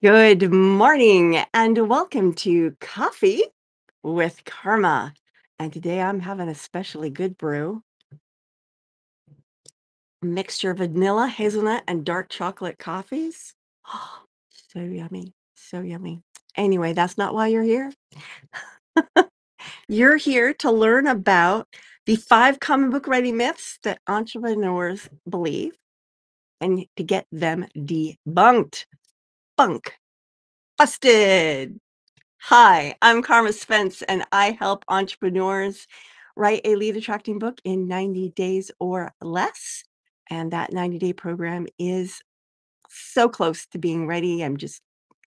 Good morning and welcome to Coffee with Carma. And today I'm having a specially good brew. A mixture of vanilla, hazelnut, and dark chocolate coffees. Oh, so yummy. So yummy. Anyway, that's not why you're here. You're here to learn about the 5 comic book writing myths that entrepreneurs believe and to get them debunked. Bunk. Busted. Hi, I'm Carma Spence, and I help entrepreneurs write a lead attracting book in 90 days or less. And that 90-day program is so close to being ready. I'm just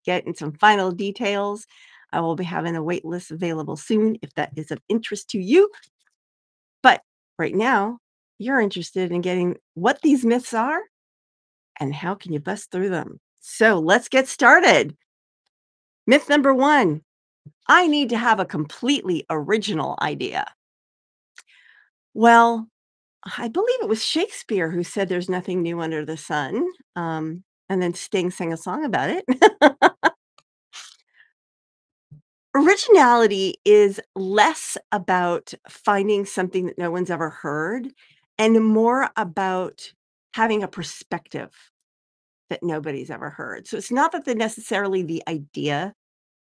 getting some final details. I will be having a wait list available soon if that is of interest to you. But right now, you're interested in getting what these myths are and how can you bust through them. So let's get started. Myth number 1, I need to have a completely original idea. Well, I believe it was Shakespeare who said there's nothing new under the sun. And then Sting sang a song about it. Originality is less about finding something that no one's ever heard and more about having a perspective that nobody's ever heard. So it's not that necessarily the idea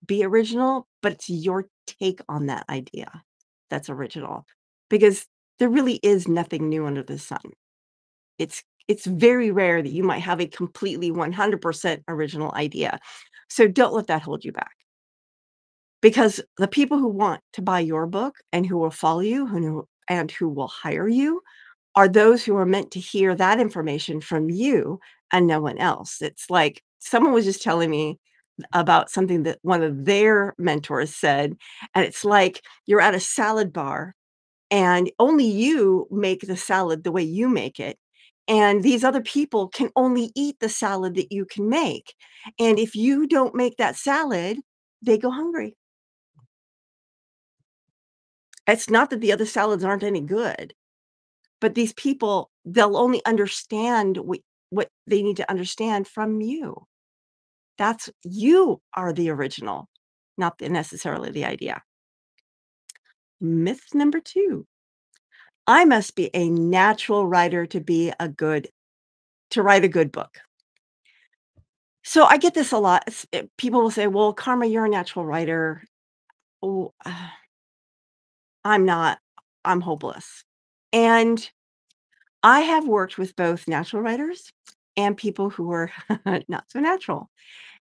be original, but it's your take on that idea that's original, because there really is nothing new under the sun. It's very rare that you might have a completely 100% original idea. So don't let that hold you back, because the people who want to buy your book and who will follow you and who will hire you are those who are meant to hear that information from you and no one else. It's like someone was just telling me about something that one of their mentors said, and it's like you're at a salad bar and only you make the salad the way you make it, and these other people can only eat the salad that you can make. And if you don't make that salad, they go hungry. It's not that the other salads aren't any good, but these people, they'll only understand what they need to understand from you. That's, you are the original, not necessarily the idea. Myth number 2, I must be a natural writer to write a good book. So I get this a lot. People will say, well, Carma, you're a natural writer. Oh, I'm not. I'm hopeless. And I have worked with both natural writers and people who are not so natural.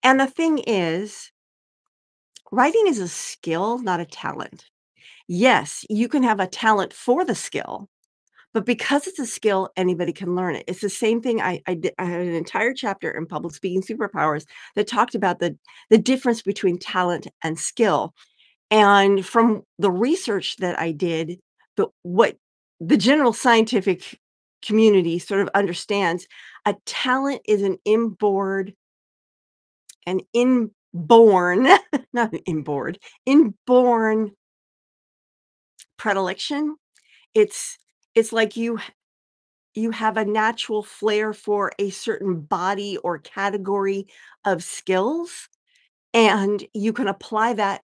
And the thing is, writing is a skill, not a talent. Yes, you can have a talent for the skill, but because it's a skill, anybody can learn it. It's the same thing. I had an entire chapter in Public Speaking Superpowers that talked about the difference between talent and skill. And from the research that I did, the general scientific community sort of understands, a talent is an inborn predilection. It's like you have a natural flair for a certain body or category of skills, and you can apply that.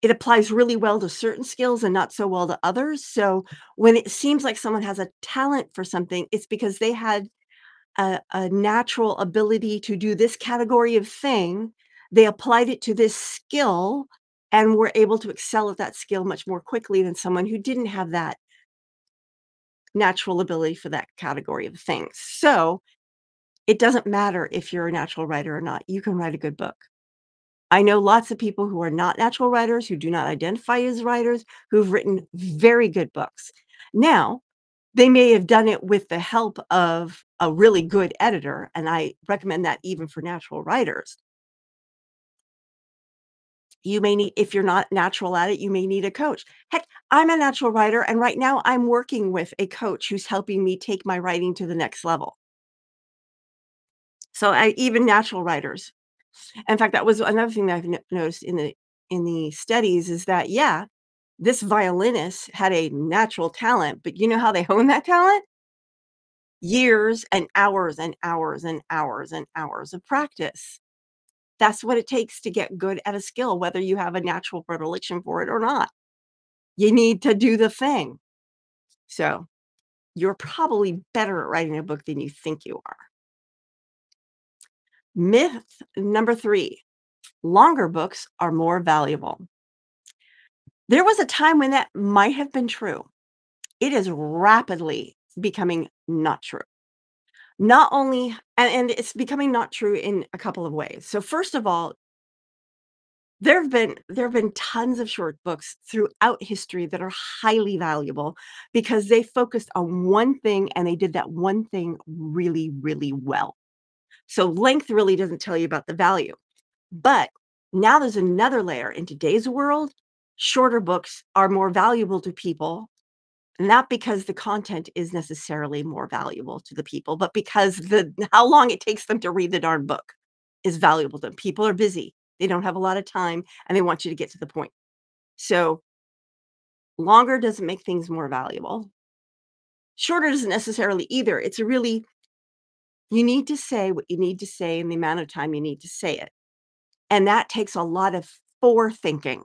It applies really well to certain skills and not so well to others. So when it seems like someone has a talent for something, it's because they had a natural ability to do this category of thing. They applied it to this skill and were able to excel at that skill much more quickly than someone who didn't have that natural ability for that category of things. So it doesn't matter if you're a natural writer or not. You can write a good book. I know lots of people who are not natural writers, who do not identify as writers, who've written very good books. Now, they may have done it with the help of a really good editor, and I recommend that even for natural writers. You may need, if you're not natural at it, you may need a coach. Heck, I'm a natural writer, and right now I'm working with a coach who's helping me take my writing to the next level. So even natural writers. In fact, that was another thing that I've noticed in the studies is that, yeah, this violinist had a natural talent, but you know how they hone that talent? Years and hours and hours and hours and hours of practice. That's what it takes to get good at a skill, whether you have a natural predilection for it or not. You need to do the thing. So you're probably better at writing a book than you think you are. Myth number 3, longer books are more valuable. There was a time when that might have been true. It is rapidly becoming not true. Not only, and it's becoming not true in a couple of ways. So first of all, there have been tons of short books throughout history that are highly valuable because they focused on one thing and they did that one thing really, really well. So length really doesn't tell you about the value. But now there's another layer. In today's world, shorter books are more valuable to people, not because the content is necessarily more valuable to the people, but because how long it takes them to read the darn book is valuable to them. People are busy. They don't have a lot of time and they want you to get to the point. So longer doesn't make things more valuable. Shorter doesn't necessarily either. It's really, you need to say what you need to say in the amount of time you need to say it. And that takes a lot of forethinking.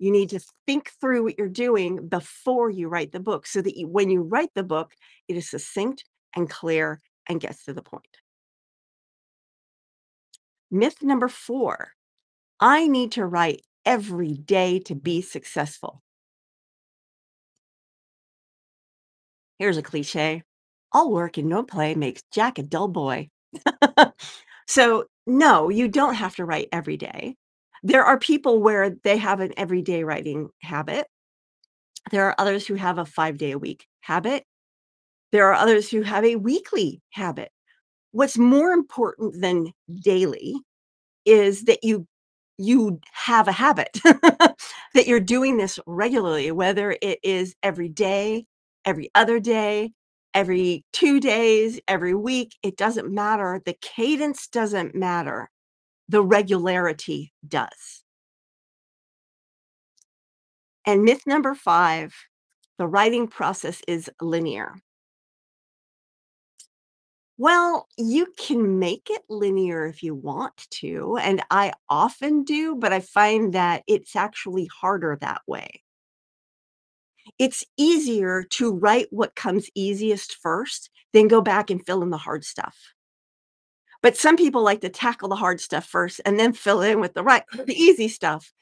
You need to think through what you're doing before you write the book so that when you write the book, it is succinct and clear and gets to the point. Myth number 4. I need to write every day to be successful. Here's a cliche. All work and no play makes Jack a dull boy. So no, you don't have to write every day. There are people where they have an everyday writing habit. There are others who have a 5-day-a-week habit. There are others who have a weekly habit. What's more important than daily is that you have a habit, that you're doing this regularly, whether it is every day, every other day, every 2 days, every week. It doesn't matter. The cadence doesn't matter. The regularity does. And myth number 5, the writing process is linear. Well, you can make it linear if you want to, and I often do, but I find that it's actually harder that way. It's easier to write what comes easiest first, then go back and fill in the hard stuff. But some people like to tackle the hard stuff first and then fill in with the easy stuff.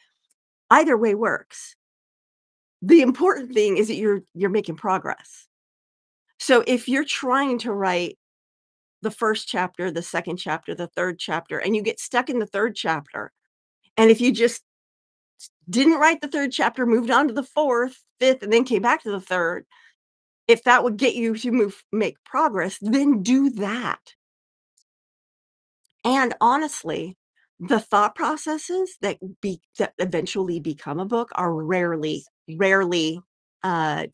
Either way works. The important thing is that you're making progress. So if you're trying to write the first chapter, the second chapter, the third chapter, and you get stuck in the third chapter, and if you just didn't write the third chapter, moved on to the fourth, fifth, and then came back to the third, if that would get you to make progress, then do that. And honestly, the thought processes that eventually become a book are rarely linear. Sorry.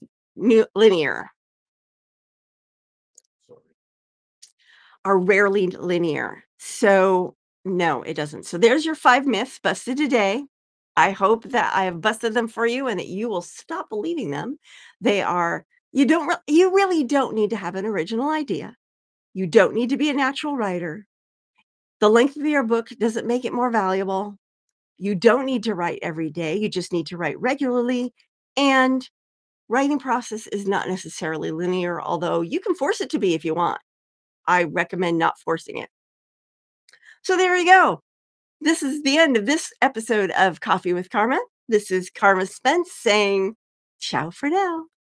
Are rarely linear. So no, it doesn't. So there's your 5 myths busted today. I hope that I have busted them for you and that you will stop believing them. They are, you really don't need to have an original idea. You don't need to be a natural writer. The length of your book doesn't make it more valuable. You don't need to write every day. You just need to write regularly. And writing process is not necessarily linear, although you can force it to be if you want. I recommend not forcing it. So there you go. This is the end of this episode of Coffee with Carma. This is Carma Spence saying ciao for now.